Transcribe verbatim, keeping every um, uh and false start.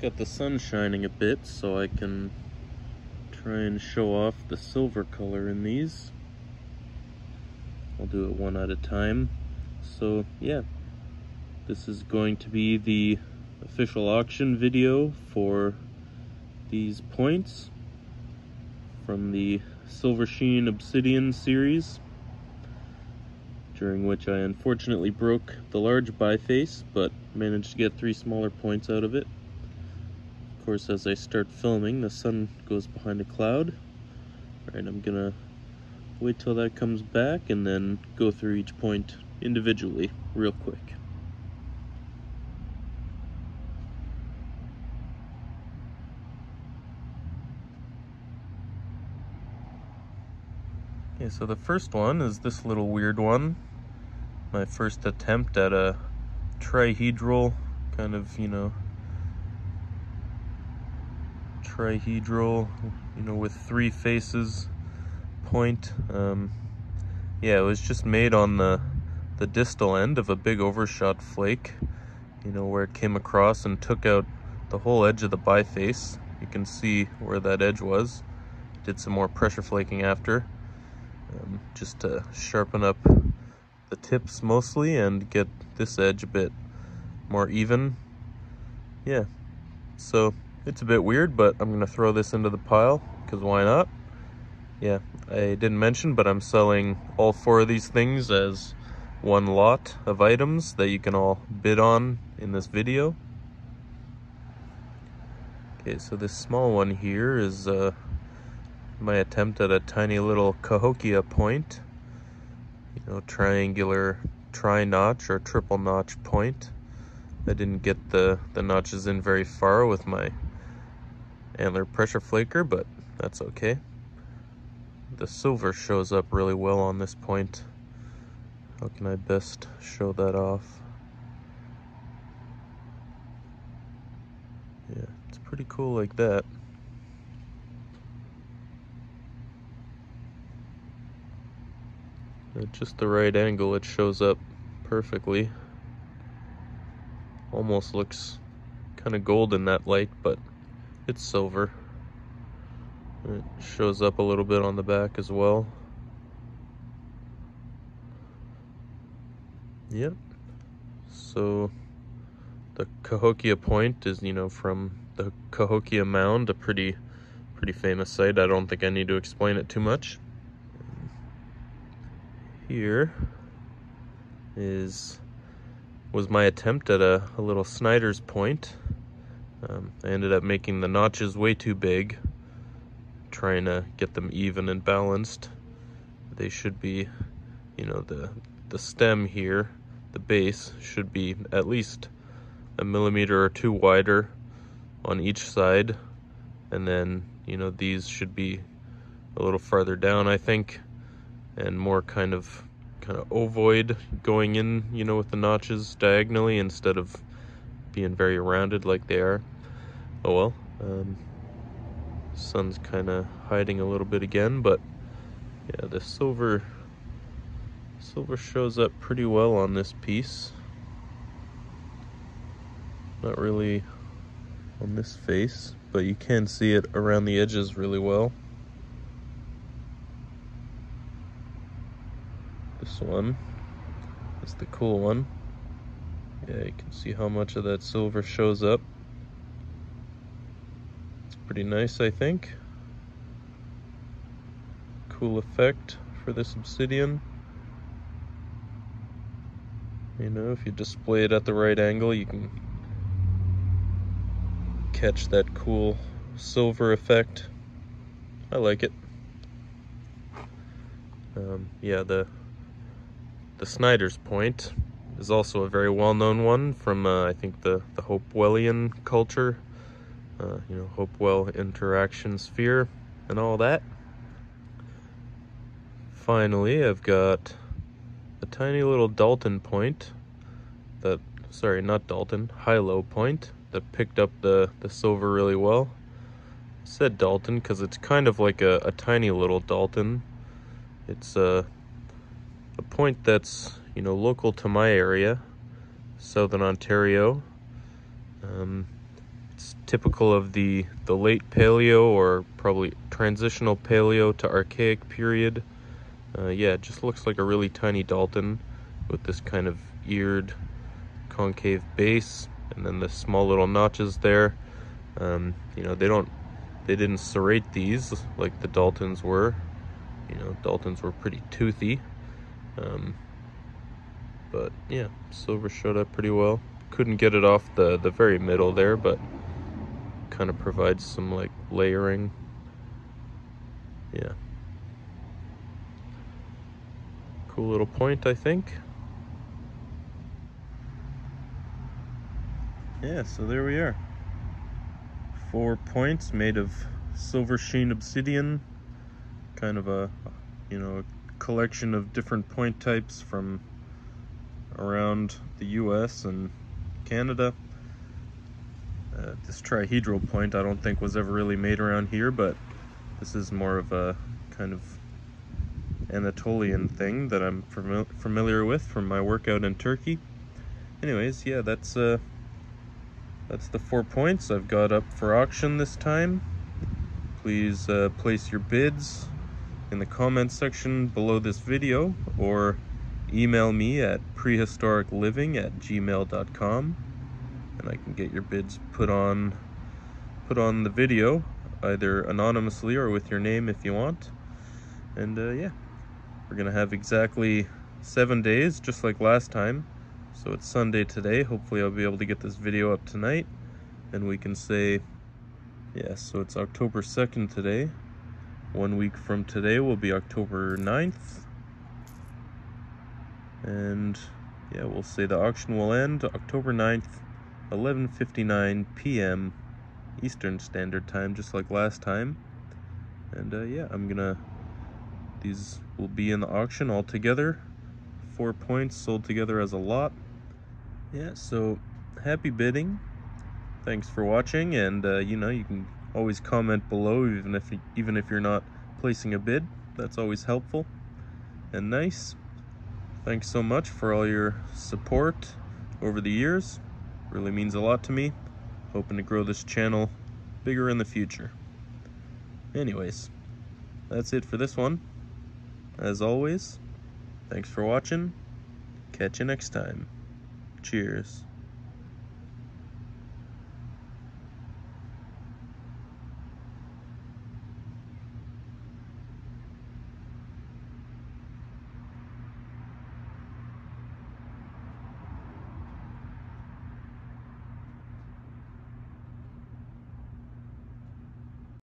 got the sun shining a bit, so I can try and show off the silver color in these. I'll do it one at a time. So yeah, this is going to be the official auction video for these points from the Silver Sheen Obsidian series, during which I unfortunately broke the large biface, but managed to get three smaller points out of it. Of course, as I start filming, the sun goes behind a cloud. All right, I'm gonna wait till that comes back and then go through each point individually real quick. Okay, so the first one is this little weird one. My first attempt at a trihedral, kind of, you know, trihedral, you know, with three faces point. Um, yeah, it was just made on the, the distal end of a big overshot flake, you know, where it came across and took out the whole edge of the biface. You can see where that edge was. Did some more pressure flaking after. Um, just to sharpen up the tips mostly and get this edge a bit more even. Yeah, so it's a bit weird, but I'm gonna throw this into the pile because why not? Yeah, I didn't mention, but I'm selling all four of these things as one lot of items that you can all bid on in this video. Okay, so this small one here is uh, my attempt at a tiny little Cahokia point, you know, triangular tri-notch or triple notch point. I didn't get the, the notches in very far with my antler pressure flaker, but that's okay. The silver shows up really well on this point. How can I best show that off? Yeah, it's pretty cool like that. At just the right angle, it shows up perfectly. Almost looks kind of gold in that light, but it's silver. It shows up a little bit on the back as well. Yep. So the Cahokia Point is, you know, from the Cahokia Mound, a pretty, pretty famous site. I don't think I need to explain it too much. Here is was my attempt at a, a little Snyder's Point. Um, I ended up making the notches way too big, trying to get them even and balanced. They should be, you know, the the stem here, the base should be at least a millimeter or two wider on each side, and then, you know, these should be a little farther down, I think, and more kind of kind of ovoid going in, you know, with the notches diagonally instead of being very rounded like they are. Oh well, um, sun's kind of hiding a little bit again, but yeah, the silver silver shows up pretty well on this piece. Not really on this face, but you can see it around the edges really well. This one is the cool one. Yeah, you can see how much of that silver shows up. It's pretty nice, I think. Cool effect for this obsidian. You know, if you display it at the right angle, you can catch that cool silver effect. I like it. Um, yeah, the The Snyder's Point is also a very well-known one from, uh, I think, the, the Hopewellian culture, uh, you know, Hopewell interaction sphere and all that. Finally, I've got a tiny little Dalton point that, sorry, not Dalton, High-low point that picked up the, the silver really well. I said Dalton because it's kind of like a, a tiny little Dalton. It's a... Uh, A point that's, you know, local to my area, Southern Ontario. Um, It's typical of the, the late paleo or probably transitional paleo to archaic period. Uh, yeah, it just looks like a really tiny Dalton with this kind of eared concave base and then the small little notches there. Um, you know, they don't, they didn't serrate these like the Daltons were. You know, Daltons were pretty toothy. Um, but yeah, silver showed up pretty well. Couldn't get it off the, the very middle there, but kind of provides some like layering. Yeah. Cool little point, I think. Yeah, so there we are. Four points made of Silver Sheen Obsidian. Kind of a, you know, a collection of different point types from around the U S and Canada. Uh, this trihedral point I don't think was ever really made around here, but this is more of a kind of Anatolian thing that I'm fam familiar with from my workout in Turkey. Anyways, yeah, that's uh, that's the four points I've got up for auction this time. Please uh, place your bids in the comments section below this video, or email me at prehistoricliving at gmail dot com, and I can get your bids put on put on the video, either anonymously or with your name if you want. And uh, yeah, we're gonna have exactly seven days, just like last time. So it's Sunday today. Hopefully I'll be able to get this video up tonight, and we can say, yeah, so it's October second today. One week from today will be October ninth. And yeah, we'll say the auction will end October ninth, eleven fifty-nine p m Eastern Standard Time, just like last time. And uh, yeah, I'm gonna, these will be in the auction all together. Four points sold together as a lot. Yeah, so happy bidding. Thanks for watching, and uh, you know, you can always comment below, even if even if you're not placing a bid. That's always helpful and nice. Thanks so much for all your support over the years. Really means a lot to me. Hoping to grow this channel bigger in the future. Anyways, that's it for this one. As always, thanks for watching. Catch you next time. Cheers.